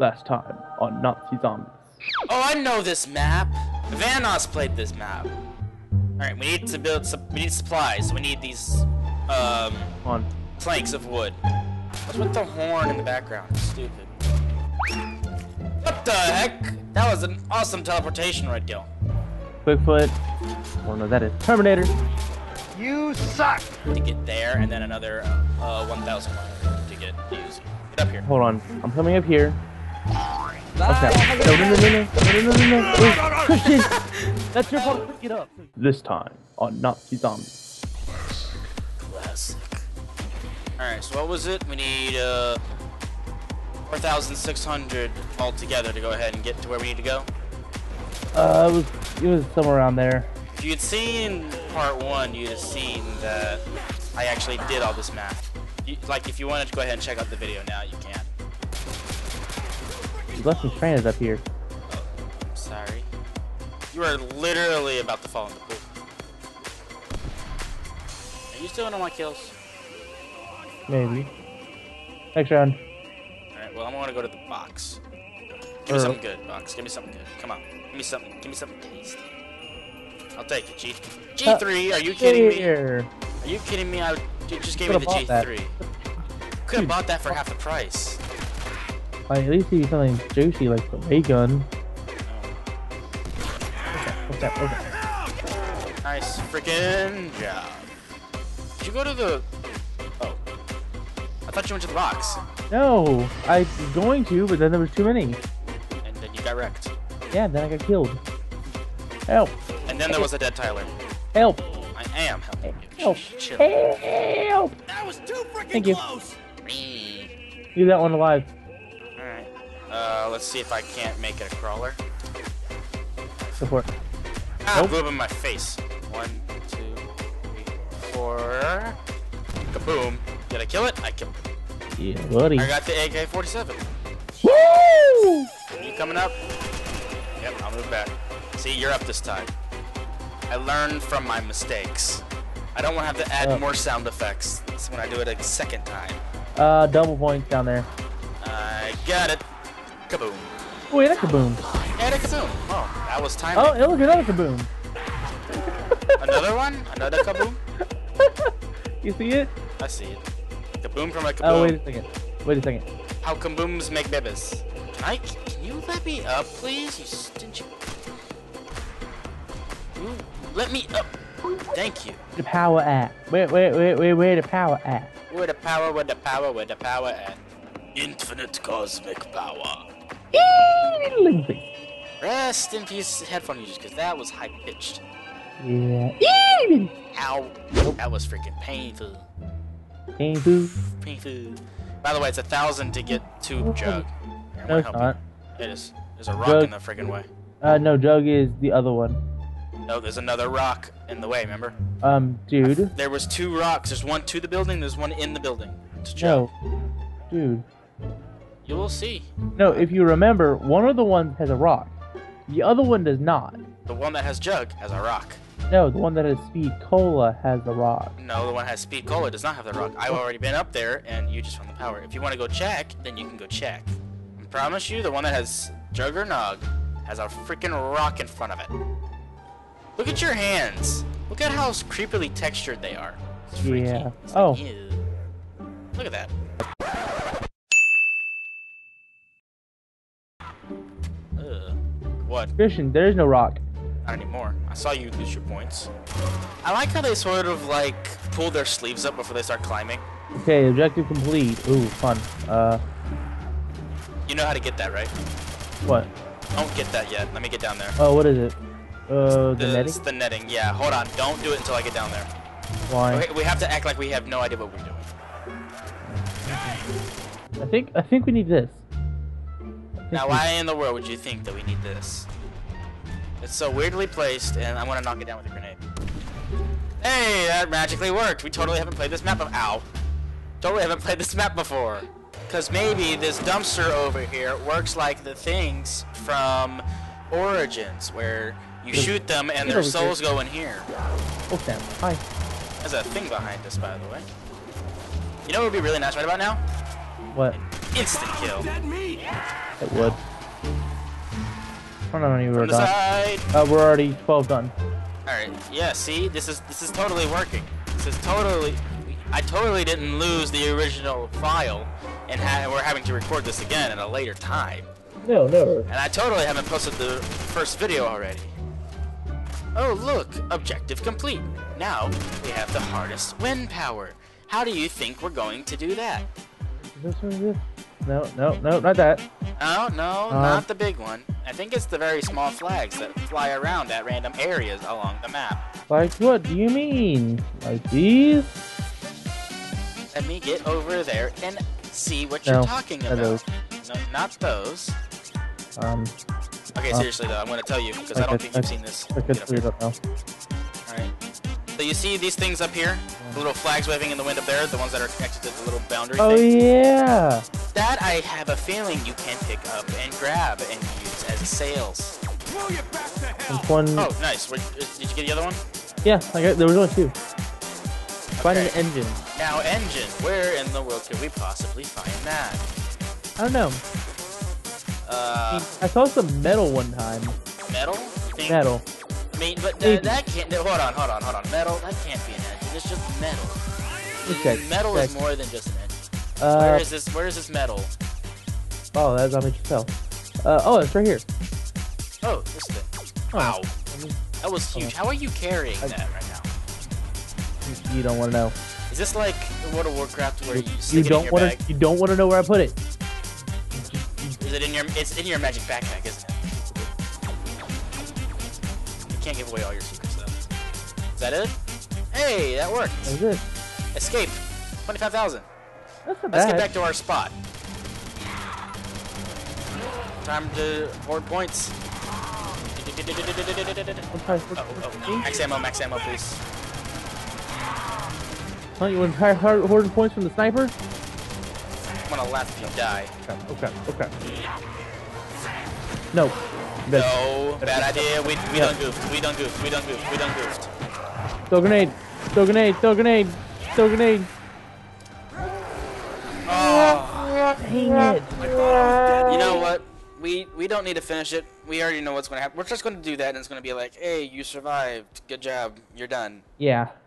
last time on Nazi Zombies. Oh, I know this map. Vanoss played this map. Alright, we need to build supplies. We need these planks of wood. What's with the horn in the background? Stupid. What the heck? That was an awesome teleportation right there. Bigfoot. Oh no, that is Terminator. You suck! To get there, and then another 1,100 to get the Uzi. Get up here. Hold on, I'm coming up here. What's that? No. Christian! That's your fault. Get up. This time on Nazi Zombies. Classic. Alright, so what was it? We need 4,600 altogether to go ahead and get to where we need to go. It was somewhere around there. If you'd seen part one, you'd have seen that I actually did all this math. Like, if you wanted to go ahead and check out the video now, you can. You left some trainers up here. Oh, I'm sorry. You are literally about to fall in the pool. Are you still in on my kills? Maybe. Next round. Alright, well, I'm gonna go to the box. Give me something good, box. Give me something good. Come on. Give me something. Give me something tasty. I'll take it. G3, are you kidding me? Are you kidding me? You just gave me the G3. Could have bought that for half the price. Like, at least give me something juicy like the ray gun. What's that? Nice freaking job. Did you go to the... Oh. I thought you went to the box. No, I was going to, but then there was too many. And then you got wrecked. Yeah, then I got killed. Help. And then there was a dead Tyler. Help! I am helping you. Help! Chill. Help! That was too freaking close! Leave that one alive. Alright. Let's see if I can't make it a crawler. Support. Ah, boom in my face. 1, 2, 3, 4. Kaboom. Did I kill it? I killed it. Yeah, buddy. I got the AK-47. Woo! You coming up? Yep, I'll move back. See, you're up this time. I learned from my mistakes. I don't want to have to add more sound effects when I do it a second time. Double points down there. I got it. Kaboom. Oh, we had a kaboom. Yeah, kaboom. Oh, that was timing. Oh, look, another kaboom. Another one? Another kaboom? You see it? I see it. Kaboom from a kaboom. Oh, wait a second. How kabooms make babies. Can you let me up, please? You stingy... Let me up. Thank you. The power at. Where the power at? Where the power at? Infinite cosmic power. Rest in peace, headphone users, because that was high pitched. Yeah. Ow. That was freaking painful. Painful. By the way, it's 1,000 to get to Jug. No, it's not. It is. There's a rock in the freaking way. No, Jug is the other one. No, there's another rock in the way, remember? Dude. There was two rocks. There's one to the building, there's one in the building. It's Jug. No. Dude. You will see. No, if you remember, one of the ones has a rock. The other one does not. The one that has Jug has a rock. No, the one that has Speed Cola has a rock. No, the one that has Speed Cola does not have the rock. I've already been up there, and you just won the power. If you want to go check, then you can go check. I promise you, the one that has Jug or Nog has a freaking rock in front of it. Look at your hands. Look at how creepily textured they are. It's freaky. Yeah. It's like, ew. Look at that. Ugh. What? Christian, there's no rock. Not anymore. I saw you lose your points. I like how they sort of like pull their sleeves up before they start climbing. Okay, objective complete. Ooh, fun. You know how to get that, right? What? I don't get that yet. Let me get down there. Oh, what is it? The netting, yeah. Hold on, don't do it until I get down there. Why? Okay, we have to act like we have no idea what we're doing. I think we need this. Now, why in the world would you think that we need this? It's so weirdly placed, and I want to knock it down with a grenade. Hey, that magically worked. We totally haven't played this map before. Ow. Totally haven't played this map before. Because maybe this dumpster over here works like the things from Origins, where... You shoot them, and their souls go in here. Oh, damn. Hi. There's a thing behind us, by the way. You know what would be really nice right about now? What? instant kill. It would. I don't know when you were done. We're already 12 done. Alright, yeah, see? This is totally working. I totally didn't lose the original file, and we're having to record this again at a later time. No, never. And I totally haven't posted the first video already. Oh, look! Objective complete. Now, we have the hardest wind power. How do you think we're going to do that? Is this what it is? No, no, no, not that. Oh, no, not the big one. I think it's the very small flags that fly around at random areas along the map. Like what do you mean? Like these? Let me get over there and see what you're talking about. Those. No, not those. Okay, seriously though, I'm gonna tell you because I don't think you've seen this. I could see it up now. Alright. So you see these things up here? The little flags waving in the wind up there, the ones that are connected to the little boundary thing? Oh yeah! That I have a feeling you can pick up and grab and use as sails. Oh, nice. Did you get the other one? Yeah, I got, there was only two. Okay. Find an engine. Now engine, where in the world could we possibly find that? I don't know. I saw some metal one time. Metal? Metal. I mean, but that can't. Hold on. Metal? That can't be an engine. It's just metal. Okay. Metal is more than just an engine. Where is this metal? Oh, that's on me to tell. Oh, it's right here. Oh, this thing. Wow. That was huge. How are you carrying that right now? You don't want to know. Is this like World of Warcraft where you don't want to? You don't want to know where I put it. Is it in your? It's in your magic backpack, isn't it? You can't give away all your secrets though. Is that it? Hey, that worked. That was it. Escape. 25,000. That's not bad. Let's get back to our spot. Time to hoard points. Oh. Max ammo, please. Huh, you want to hoard points from the sniper? I'm gonna laugh if you die. Okay. No. No, bad idea. We done goofed. Throw grenade. Oh, dang it. You know what? We don't need to finish it. We already know what's going to happen. We're just going to do that, and it's going to be like, hey, you survived. Good job. You're done. Yeah.